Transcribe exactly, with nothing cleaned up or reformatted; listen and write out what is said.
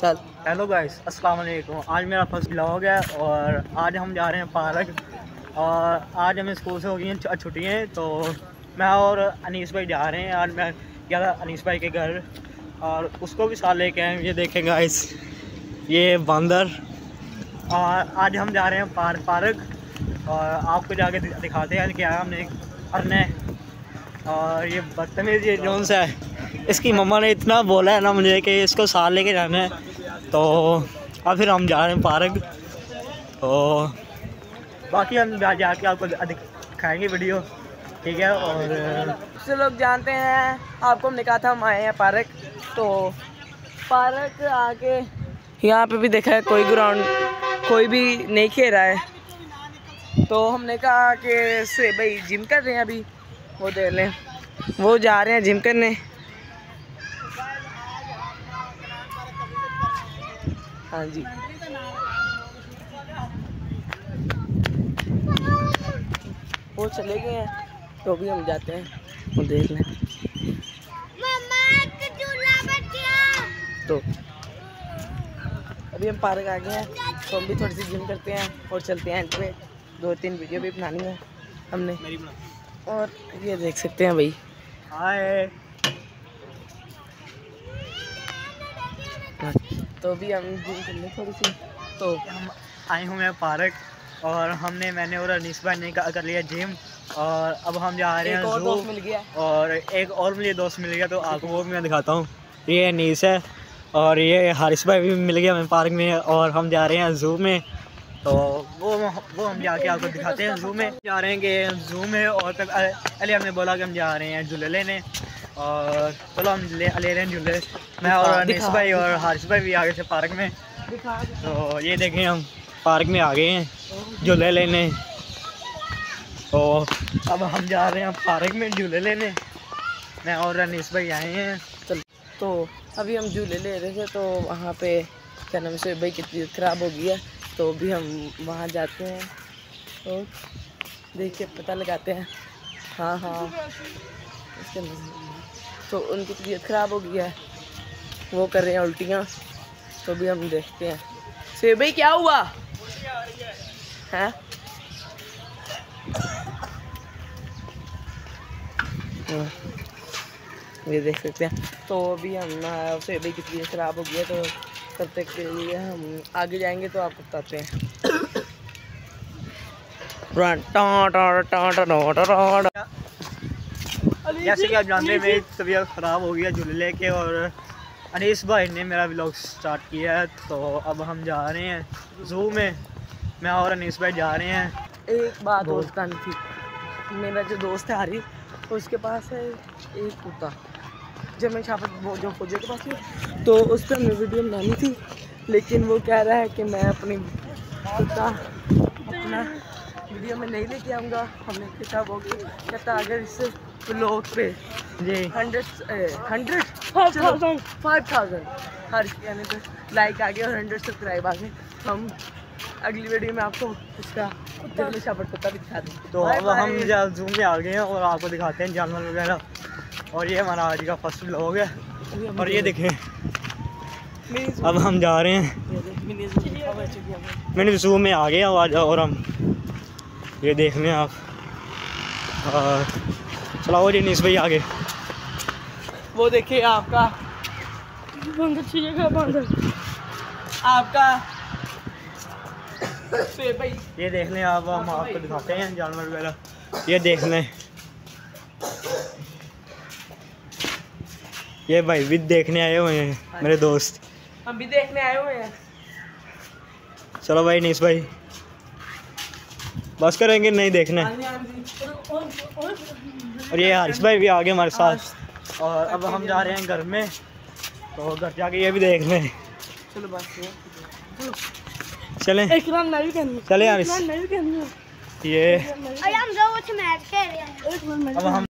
चल hello guys, अस्सलाम वालेकुम। आज मेरा फर्स्ट व्लॉग है और आज हम जा रहे हैं पार्क। और आज हमें स्कूल से हो गई हैं छुट्टियाँ, तो मैं और अनीस भाई जा रहे हैं। आज मैं गया था अनीस भाई के घर और उसको भी साथ लेके आए। ये देखें गाइस, ये बंदर। और आज हम जा रहे हैं पार्क पार्क और आपको जाके दिखाते हैं क्या हमने करने। और ये बदतमीज़ ये जोन से है, इसकी मम्मा ने इतना बोला है ना मुझे कि इसको साथ लेके जाना है, तो अब फिर हम जा रहे हैं पार्क। तो बाकी हम जा जाके आपको दिखाएंगे वीडियो, ठीक है। और से लोग जानते हैं आपको, हमने कहा था हम आए हैं पार्क, तो पार्क आके यहाँ पे भी देखा है कोई ग्राउंड कोई भी नहीं खेल रहा है, तो हमने कहा कि से भाई जिम कर रहे हैं अभी, वो दे लें। वो जा रहे हैं जिम करने। हाँ जी, वो चले गए हैं, तो भी हम जाते हैं, वो देख लें। तो अभी हम पार्क आ गए हैं, तो हम भी थोड़ी सी जिम करते हैं और चलते हैं। एंड पे दो तीन वीडियो भी बनानी है हमने। और ये देख सकते हैं भाई, हाय। तो भी हम जिम कर लें थोड़ी सी। तो हम आए हुए हैं पार्क और हमने मैंने और अनीस भाई ने कर लिया जिम। और अब हम जा रहे हैं, एक और दोस्त मिल गया और एक और मुझे दोस्त मिल गया, तो आपको वो भी मैं दिखाता हूँ। ये अनीस है और ये हारिस भाई भी मिल गया हमें पार्क में। और हम जा रहे हैं जू में, तो वो वो हम जाके आपको दिखाते हैं। जू में जा रहे हैं कि जू में, और तब अली हमने बोला कि हम जा रहे हैं झूले लेने, और चलो हम ले ले रहे हैं झूले। मैं और अनीस भाई और हारिस भाई भी आ गए थे पार्क में। तो ये देखें हम पार्क में आ गए हैं झूले लेने, तो अब हम जा रहे हैं पार्क में झूले लेने। मैं और अनीस भाई आए हैं। चल तो अभी हम झूले ले रहे थे, तो वहाँ पे क्या नाम से भाई की तबीयत ख़राब हो गई है, तो अभी हम वहाँ जाते हैं और देख के पता लगाते हैं। हाँ हाँ, तो उनकी तबीयत ख़राब हो गई है, वो कर रहे हैं उल्टियाँ, तो भी हम देखते हैं। से भाई क्या हुआ है? ये देख सकते हैं। तो अभी हम उसे भाई कितनी ख़राब हो गया, तो तब तक के लिए हम आगे जाएंगे, तो आपको बताते हैं। जैसे कि आप जानते हैं मेरी तबीयत ख़राब हो गया झूले लेके, और अनीस भाई ने मेरा व्लॉग स्टार्ट किया है। तो अब हम जा रहे हैं जू में, मैं और अनीस भाई जा रहे हैं। एक बात और बतानी थी, मेरा जो दोस्त है हारिस, उसके पास है एक कुत्ता, जब मैं छापा वो जो फौजे के पास थी, तो उस पर मैं वीडियो बनानी थी, लेकिन वो कह रहा है कि मैं अपनी कुत्ता अपना वीडियो में नहीं लेके आऊँगा। हमने किताब हो गई कहता अगर इस ब्लॉग पे जी हंड्रेड हंड्रेड फाइव थाउजेंड हर यानी तो लाइक आ गया और हंड्रेड सब्सक्राइब आ गए, हम अगली वीडियो में आपको उसका जंगली छापट कुत्ता दिखा दें। तो अब हम जू में आ गए हैं और आपको दिखाते हैं जानवर वगैरह। और ये हमारा आज का फर्स्ट व्लॉग है। और ये देखें अब हम जा रहे हैं, मैंने जू में आ गया आज, और हम ये देख लें आप। चलाओ जी नीस भाई आगे, वो देखिए आपका आपका भाई। ये देख लें आप, हम आपको दिखाते हैं जानवर वगैरह। ये देख लें, ये भाई भी देखने आए हुए हैं, मेरे दोस्त हम भी देखने आए हुए हैं। चलो भाई नीस भाई बस करेंगे, नहीं देखने। और ये हारिस भाई भी आ गए हमारे साथ। और अब हम जा रहे हैं घर में, तो घर जाके ये भी देख लें। चलो बस चलें चलें यार। ये अब हम